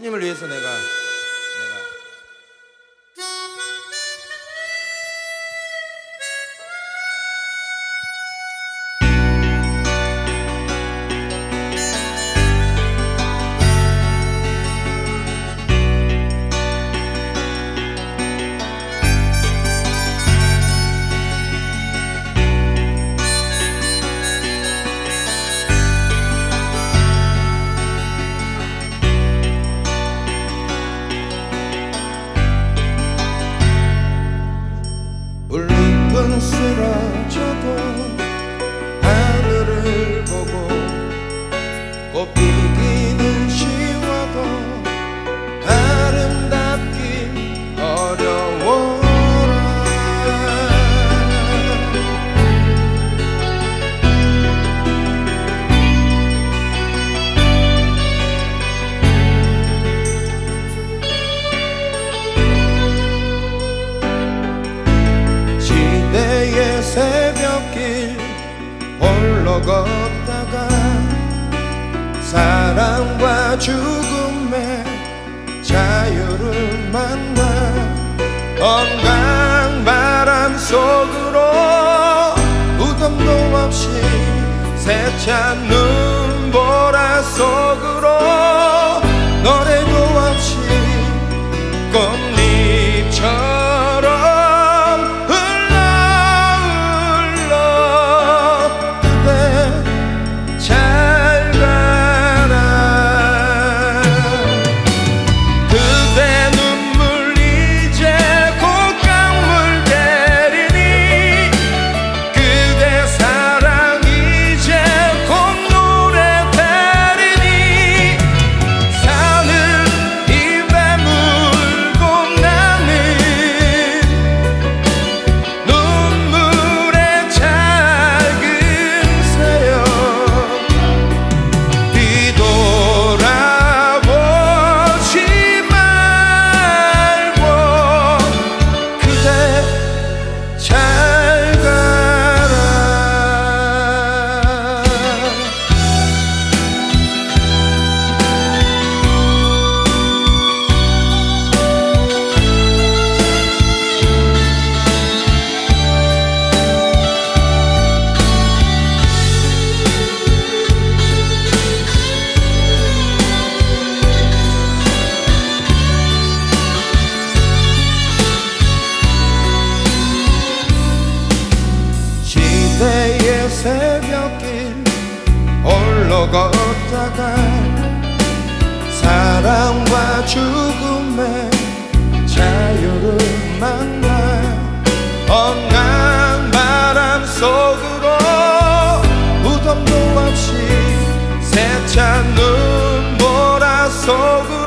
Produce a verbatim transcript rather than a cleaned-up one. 스님을 위해서 내가 내가 쓰러져도 하늘을 보고 꽃피기는 쉬워도 아름답긴 어려워라. 새벽길 홀로 걷다가 사랑과 죽음의 자유를 만나 건강바람 속으로 무덤도 없이 세찬 눈보라 속으로 노래도 없이 꽃잎처럼 새벽길 홀로 걷다가 사랑과 죽음의 자유를 만나 엉망 바람 속으로 무덤도 없이 세찬 눈보라 속으로